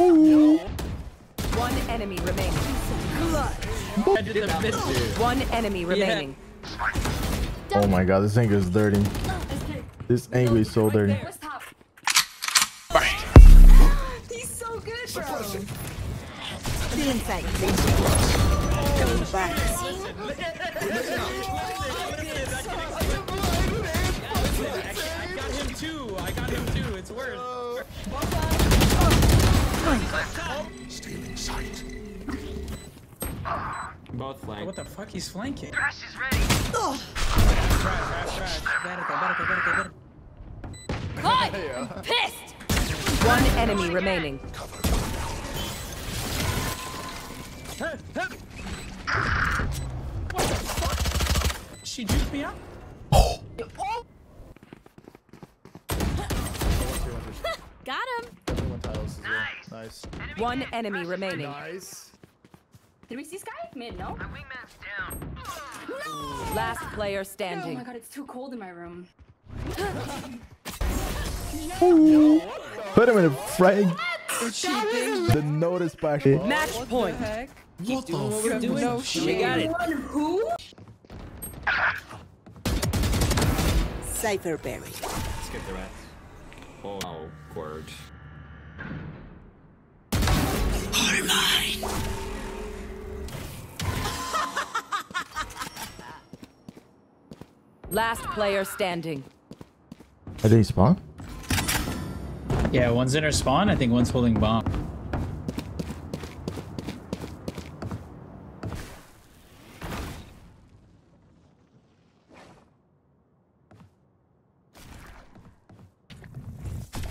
Ooh. One enemy remaining. One enemy remaining. Yeah. Oh my god, this angle is dirty. This angle is so dirty. He's so good, bro. The inside. Go back. I got him too. It's worse. Stealing sight. Both flank. What the fuck? He's flanking. Crash is ready. Oh. Crash. Cut! Pissed! One enemy remaining. What the fuck? She juked me up? Oh! Got him! Nice. Enemy one hit. Enemy Crash remaining. Nice. Did we see Sky? Mid, no? My wingman's down. Oh, no! Last player standing. Oh my god, it's too cold in my room. Ooh. Put him in a frag. The notice packet. Match point. What the heck? What doing? No shit. We got it. Who? Cypherberry. Skip the rest. Oh, awkward. Last player standing. Are they spawn? Yeah, one's in her spawn. I think one's holding bomb.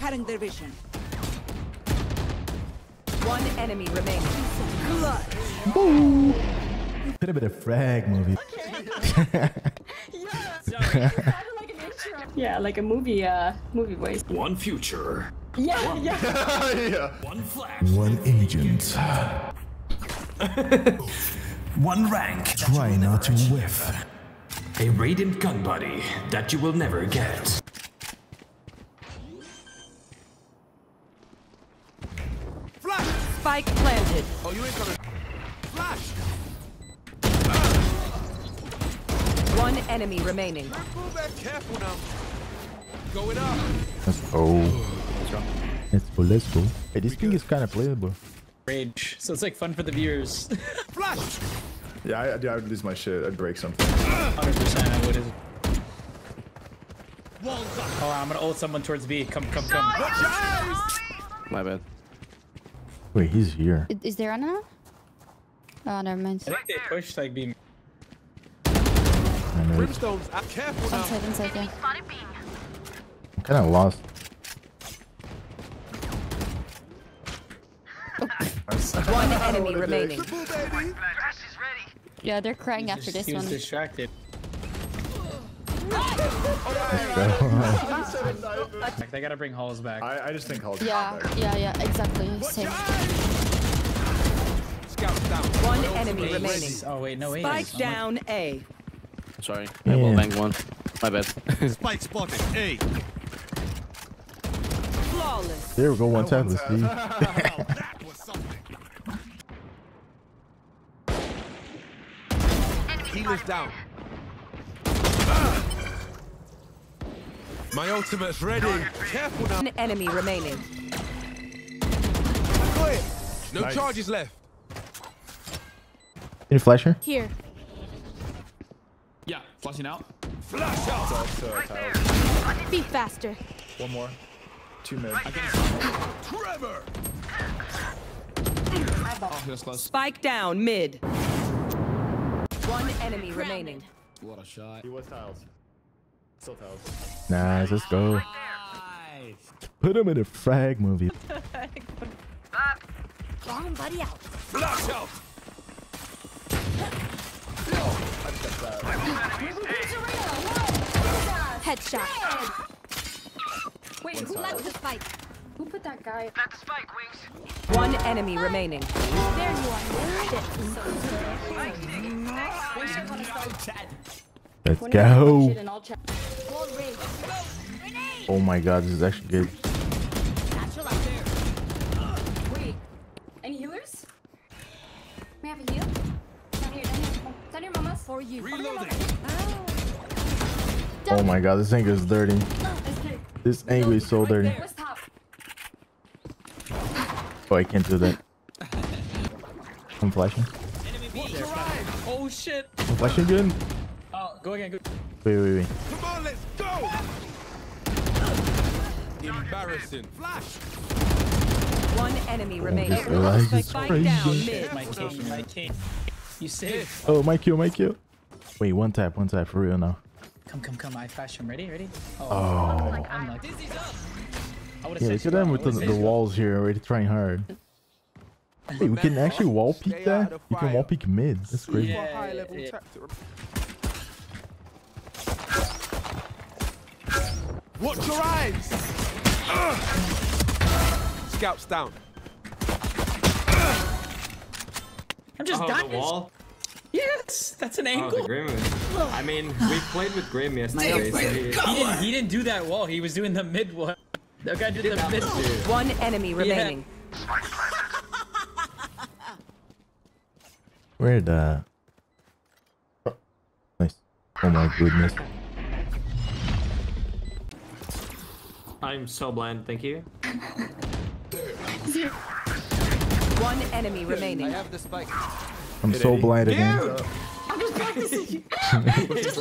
Cutting their vision. One enemy remaining. Boo! Bit of a frag movie. Okay. Yeah. Yeah, like a movie, movie voice. One future. Yeah, one. Yeah. Yeah. One flash. One agent. One rank. Try not to whiff. A radiant gun buddy that you will never get. Flash. Spike planted. Oh, you ain't coming. Flash. One enemy remaining. Move that careful now. Going up. Oh. Let's go. Hey, this thing is kind of playable. Rage. So it's like fun for the viewers. Flash! Yeah, I would lose my shit. I'd break something. 100% I would. Oh, I'm gonna ult someone towards B. Come. My bad. Wait, he's here. Is there Anna? Oh, never mind. I think they pushed like B. Brimstone's up, careful now. I'm kinda lost. Oh. One enemy remaining. Yeah, they're crying after this one. He's distracted. They gotta bring Halls back. I just think Halls back. Yeah, exactly. Same. One enemy remaining. Oh wait, no way. Spike down A. Sorry, I will bang one. My bad. Spike spotted. Hey. Flawless. There we go. One time. Let's see. That was something. Healer's down. My ultimate's ready. Careful now. An enemy remaining. No charges left. Any flasher? Here. Yeah, flashing out. Flash out! Right be faster. One more. 2 minutes. Right Trevor! Oh, that's close. Spike down, mid. One enemy remaining. What a shot. He was tiles. Still tiles. Nice, let's go. Nice. Put him in a frag movie. Bomb buddy out. Flash out! Headshot. Wait, who left the spike? Who put that guy? Let the spike wings. One enemy remaining. There you are. Let's go. Oh my god, this is actually good. Wait, for you. Reloading. Oh my god, this angle is dirty. This angle is so dirty. Oh, I can't do that. I'm flashing. Oh shit. I'm flashing good. Oh, go again. Go. Wait. Come on, let's go. Embarrassing. Flash. One enemy remaining. You safe. Oh, my kill. Wait, one tap for real now. Come. I flash him. Ready? Oh. Yeah, look at them with the walls here already trying hard. Wait, we can actually wall peek that? You can wall peek mid. That's crazy. Yeah. Watch your eyes! Scouts down. I'm just dying. Wall. Yes, that's an angle. Oh, I mean, we played with Grimm yesterday. So he didn't do that wall. He was doing the mid one. That guy did the mid. One enemy remaining. Where the? Nice. Oh my goodness. I'm so blind, thank you. One enemy remaining. I have the spike. I'm so blind again. I'm just practicing. It's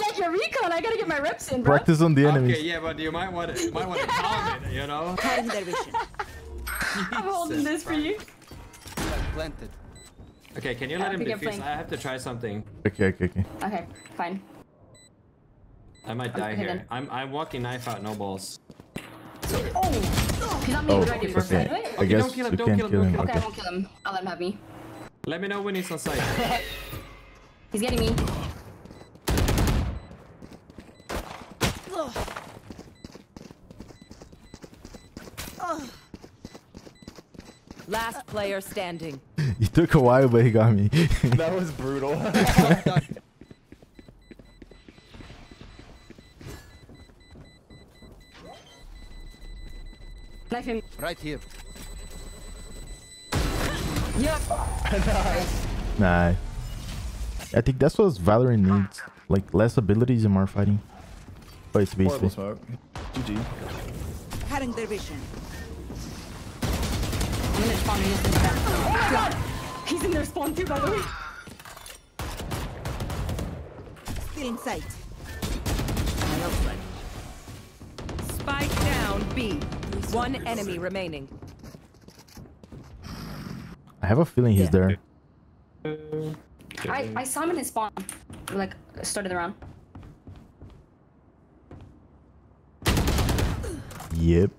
like your recon. I gotta get my reps in, bro. Practice on the enemy. Okay, yeah, but you might want to calm it, you know? I'm holding this for you. Planted. Okay, can you let him defuse? I have to try something. Okay. Okay, fine. I might die here. Then. I'm walking knife out, no balls. Okay. I guess you can't kill him. Okay, I won't kill him. I'll let him have me. Let me know when he's on site. He's getting me. Last player standing. He took a while, but he got me. That was brutal. Knife him. Right here. Yep. Nice. Nah. I think that's what Valorant needs. Like less abilities and more fighting. But it's basically. GG. Having their vision. I'm gonna spawn in the back. Oh my god! He's in their spawn too, by the way. Still in sight. Spike down B. One enemy remaining. I have a feeling he's there. I saw him in his spawn. Like, started the round. Yep.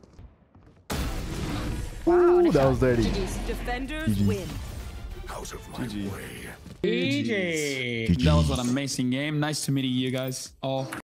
Wow, ooh, that was dirty. GGs. Defenders win. Out of my way. GG. That was an amazing game. Nice to meet you guys all.